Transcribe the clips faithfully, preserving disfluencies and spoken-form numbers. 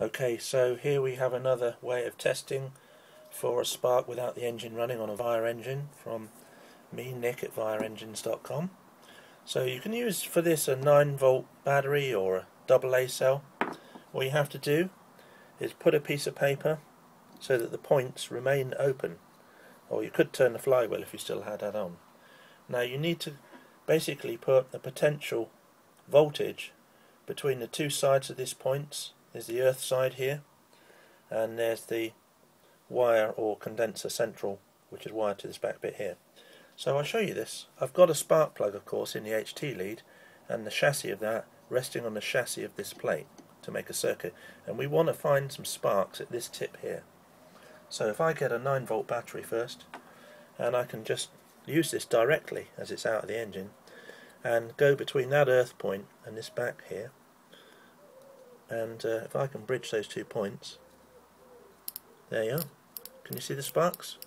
Okay, so here we have another way of testing for a spark without the engine running on a Vire engine from me, Nick, at Vire Engines dot com. So you can use for this a nine volt battery or a double A cell. All you have to do is put a piece of paper so that the points remain open, or you could turn the flywheel if you still had that on. Now you need to basically put the potential voltage between the two sides of these points. There's the earth side here, and there's the wire or condenser central, which is wired to this back bit here. So I'll show you this. I've got a spark plug, of course, in the H T lead, and the chassis of that resting on the chassis of this plate to make a circuit, and we want to find some sparks at this tip here. So if I get a nine volt battery first, and I can just use this directly as it's out of the engine and go between that earth point and this back here, and uh, if I can bridge those two points, there you are. Can you see the sparks?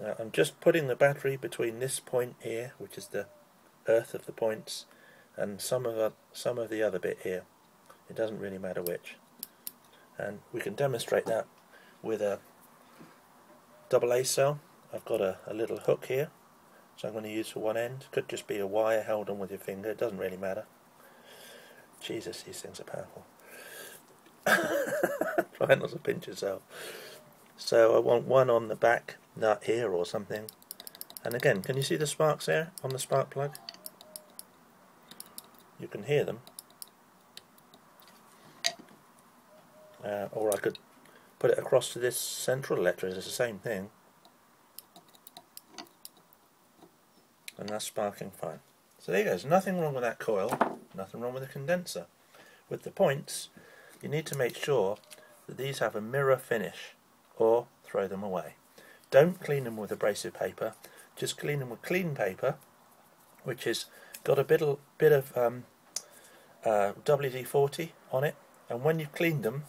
Now I'm just putting the battery between this point here, which is the earth of the points, and some of the, some of the other bit here. It doesn't really matter which, and we can demonstrate that with a double A cell. I've got a, a little hook here, so I'm going to use for one end. Could just be a wire held on with your finger, it doesn't really matter. Jesus, these things are powerful. Try not to pinch yourself. So I want one on the back nut here or something. And again, can you see the sparks there on the spark plug? You can hear them. Uh, or I could put it across to this central electrode, it's the same thing. And that's sparking fine. So there you go, there's nothing wrong with that coil, nothing wrong with the condenser. With the points, you need to make sure that these have a mirror finish, or throw them away. Don't clean them with abrasive paper, just clean them with clean paper, which has got a bit, bit of um, uh, W D forty on it, and when you've cleaned them,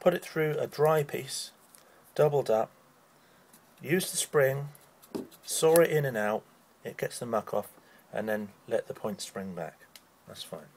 put it through a dry piece, doubled up, use the spring, saw it in and out, it gets the muck off, and then let the point spring back. That's fine.